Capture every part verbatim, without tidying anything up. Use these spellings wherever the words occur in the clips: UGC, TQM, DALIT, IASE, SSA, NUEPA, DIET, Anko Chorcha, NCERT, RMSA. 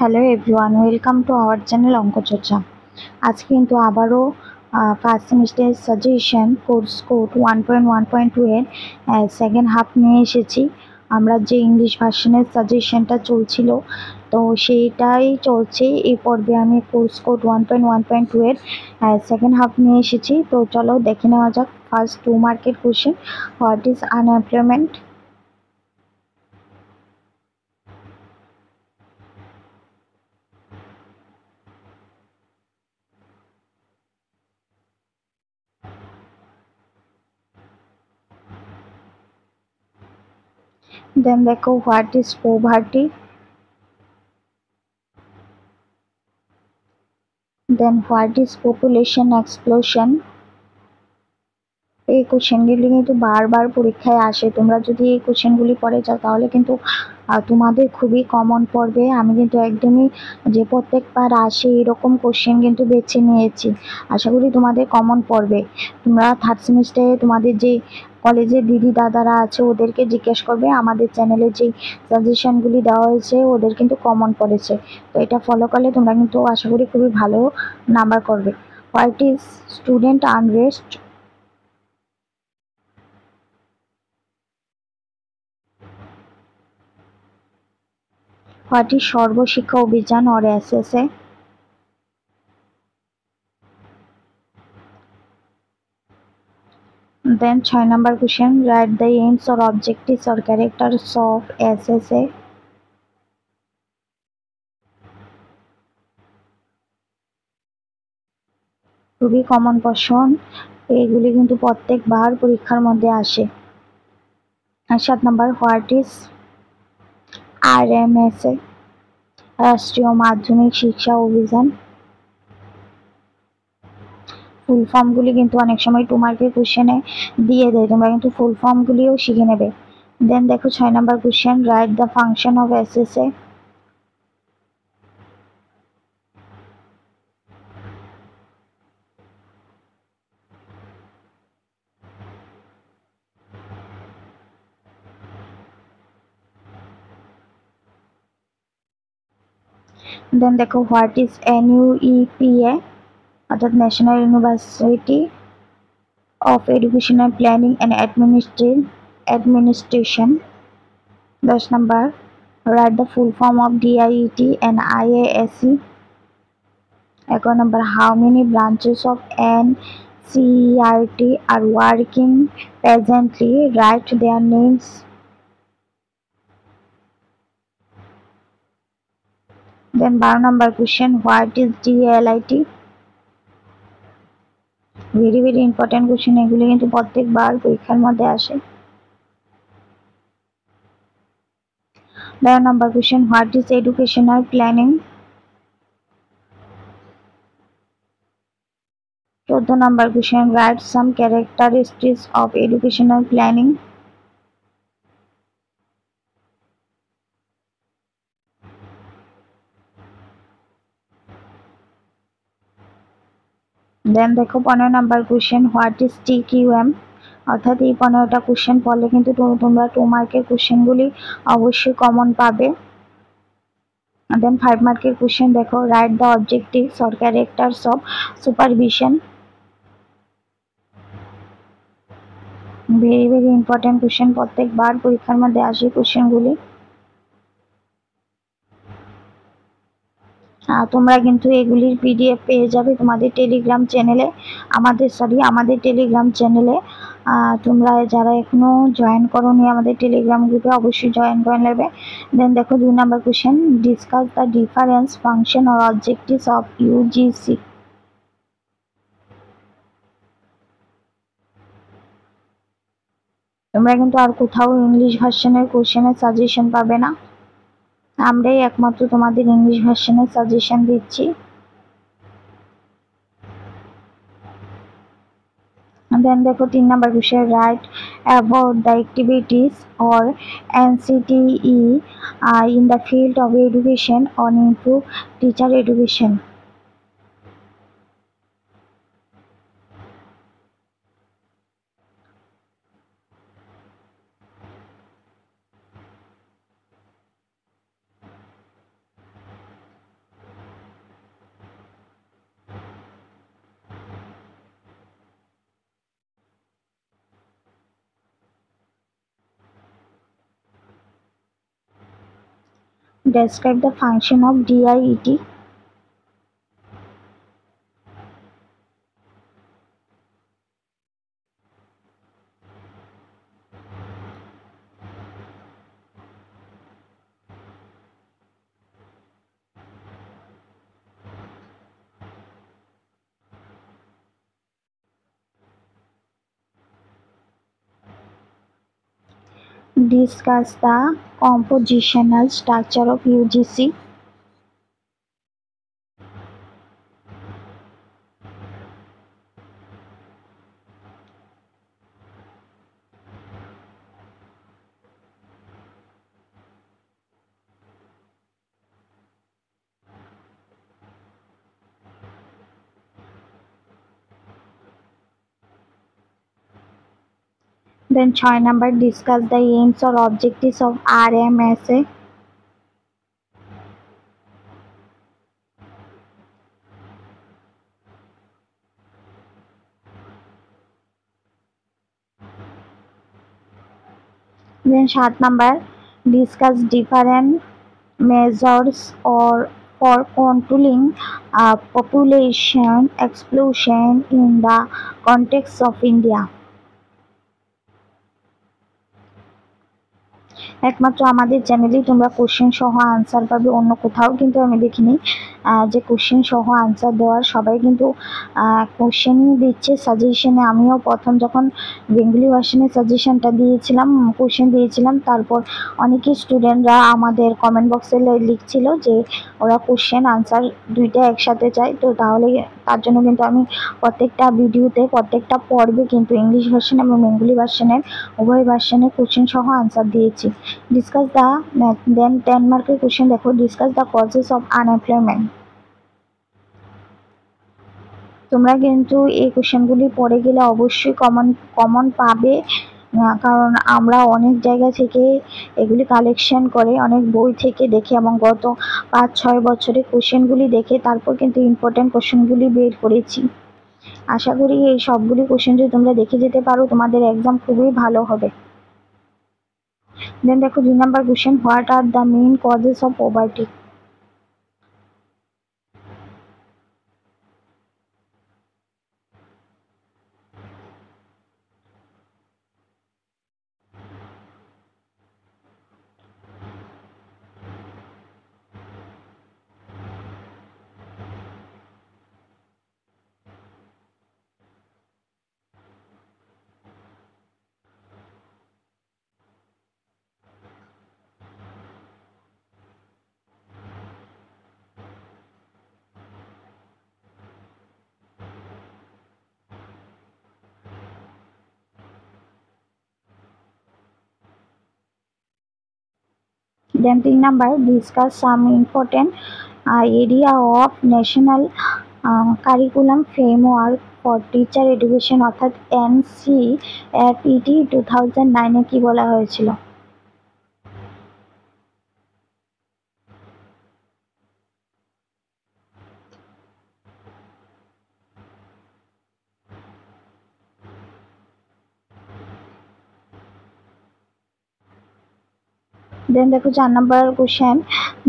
Hello everyone, welcome to our channel Anko Charcha. আজ কিন্তু আবারও first semester suggestion course code one point one point two এর second half নিয়ে এসেছি। আমরা যে ইংলিশ ভার্সনের সাজেশনটা চলছিল তো সেইটাই চলছে। এই পর্বে আমি course code one point one point two এর সেকেন্ড হাফ নিয়ে এসেছি। তো চলো দেখে নেওয়া যাক। ফার্স্ট টু মার্কের question, what is unemployment? Then देखो what is poverty, then what is population explosion। এই কোশ্চেনগুলি কিন্তু বারবার পরীক্ষায় আসে। তোমরা যদি এই কোশ্চেনগুলি পড়ে যাও তাহলে কিন্তু তোমাদের খুবই কমন পড়বে। আমি কিন্তু একদমই যে প্রত্যেকবার আসে এরকম কোশ্চেন কিন্তু বেছে নিয়েছি, আশা করি তোমাদের কমন পড়বে। তোমরা থার্ড সেমিস্টারে তোমাদের যে কলেজে দিদি দাদারা আছে ওদেরকে জিজ্ঞেস করবে আমাদের চ্যানেলে যে সাজেশনগুলি দেওয়া হয়েছে ওদের কিন্তু কমন পড়েছে। তো এটা ফলো করলে তোমরা কিন্তু আশা করি খুবই ভালো নাম্বার করবে। What is student unrest? What is Sarva Shiksha Abhiyan or S S A? Then six number question, write the aims or objectives or characters of S S A. খুবই কমন প্রশ্ন, এইগুলি কিন্তু প্রত্যেকবার পরীক্ষার মধ্যে আসে। সাত নম্বর, what is R M S A, Rashtriya Madhyamik শিক্ষা অভিযান। ফুল ফর্মগুলি কিন্তু অনেক সময় টু মার্কের কোশ্চেনে দিয়ে দেয়, তোমরা কিন্তু ফুল ফর্মগুলিও শিখে নেবে। দেন দেখো ছয় number question, write the function of S S A. Then দেখো what is N U E P A, অর্থাৎ national university of educational planning and administration. দশ নম্বর, write the full form of D I E T and I A S E. এগারো নম্বর, how many branches of N C E R T are working presently, write their names. Then বারো নম্বর question, what is D L I T? Very very important question, এগুলো কিন্তু প্রত্যেকবার পরীক্ষার মধ্যে আসে। তেরো নম্বর question, what is educational planning? চোদ্দ নম্বর question, write some characteristics of educational planning. Then দেখো পনেরো number question, what is T Q M, অর্থাৎ এই পনেরোটা কোশ্চেন পড়লে কিন্তু তোমরা টু মার্কের কোশ্চেনগুলি অবশ্যই কমন পাবে। দেন ফাইভ মার্কের কোশ্চেন দেখো, write the objectives or characters of supervision. Very very important question, প্রত্যেকবার পরীক্ষার মধ্যে আসে কোশ্চেনগুলি। তোমরা কিন্তু এগুলির পিডিএফ পেয়ে যাবে তোমাদের টেলিগ্রাম চ্যানেলে, আমাদের সরি আমাদের টেলিগ্রাম চ্যানেলে। তোমরা যারা এখনও জয়েন করোনি আমাদের টেলিগ্রাম গ্রুপে অবশ্যই জয়েন করে নেবে। দেন দেখো দুই number question, discuss the difference function or objectives of U G C. তোমরা কিন্তু আর কোথাও ইংলিশ ভার্সনের কোশ্চেনের সাজেশন পাবে না, আমরাই একমাত্র তোমাদের ইংলিশ ভার্সনের সাজেশন দিচ্ছি। দেন দেখো তিন number question, write about the activities or N C T E in the field of education on improve teacher education. describe the function of D I E T. Discuss the compositional structure of U G C. Then choice number, discuss the aims or objectives of R M S A. Then short number, discuss different measures or for controlling uh, population explosion in the context of India. একমাত্র আমাদের চ্যানেলেই তোমরা question সহ answer পাবে, অন্য কোথাও কিন্তু আমি দেখিনি যে কোশ্চেন সহ আনসার দেওয়ার। সবাই কিন্তু কোশ্চেনই দিচ্ছে সাজেশনে। আমিও প্রথম যখন বেঙ্গলি ভার্সনে সাজেশনটা দিয়েছিলাম, কোশ্চেন দিয়েছিলাম, তারপর অনেকেই স্টুডেন্টরা আমাদের কমেন্ট বক্সে লিখছিল যে ওরা কোশ্চেন আনসার দুইটা একসাথে চায়। তো তাহলে তার জন্য কিন্তু আমি প্রত্যেকটা ভিডিওতে প্রত্যেকটা পর্বে কিন্তু ইংলিশ ভার্সন এবং বেঙ্গলি ভার্সনের উভয় ভার্সনে কোশ্চেন সহ আনসার দিয়েছি। Discuss the then ten mark question. Therefore, discuss the causes of unemployment. তোমরা কিন্তু এই কোশ্চেনগুলি পড়ে গেলে অবশ্যই কমন কমন পাবে, কারণ আমরা অনেক জায়গা থেকে এগুলি কালেকশন করে, অনেক বই থেকে দেখে এবং গত পাঁচ ছয় বছরে কোশ্চেনগুলি দেখে তারপর কিন্তু ইম্পর্টেন্ট কোশ্চেনগুলি বের করেছি। আশা করি এই সবগুলি কোশ্চেন যদি তোমরা দেখে যেতে পারো তোমাদের এক্সাম খুবই ভালো হবে। Then देखो दूसरा number question, what are the main causes of poverty. Then three number, discuss some important uh, area of national uh, curriculum framework for teacher education, অর্থাৎ N C E R T two thousand nine এ কি বলা হয়েছিল। Then देखो चार number question,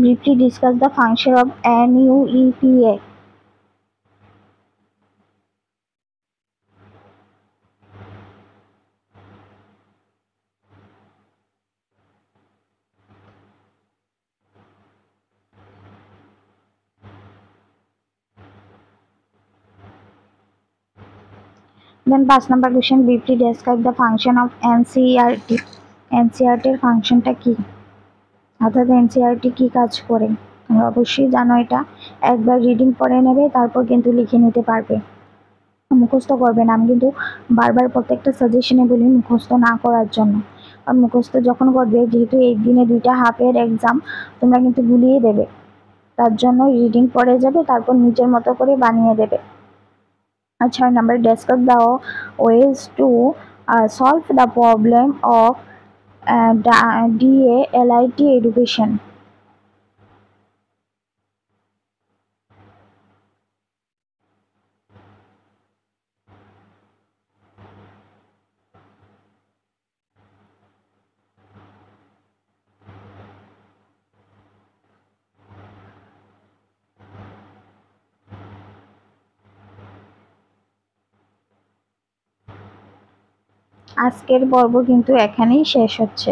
briefly discuss the function of N U E P A. Then पाँच number question, briefly describe the function of N C E R T. N C E R T function টা কি, অর্থাৎ NCERT কি কাজ করে তোমরা অবশ্যই জানো। এটা একবার রিডিং পড়ে নেবে, তারপর কিন্তু লিখে নিতে পারবে, মুখস্থ করবে না। আমি কিন্তু বারবার প্রত্যেকটা সাজেশনে বলি মুখস্থ না করার জন্য, কারণ মুখস্থ যখন করবে, যেহেতু এই দিনে দুইটা হাফের এক্সাম, তোমরা কিন্তু ভুলিয়ে দেবে। তার জন্য রিডিং পড়ে যাবে, তারপর নিজের মতো করে বানিয়ে দেবে। আর ছয় number, describe the ways to solve the problem of Uh, D A L I T education. আজকের পর্ব কিন্তু এখানেই শেষ হচ্ছে।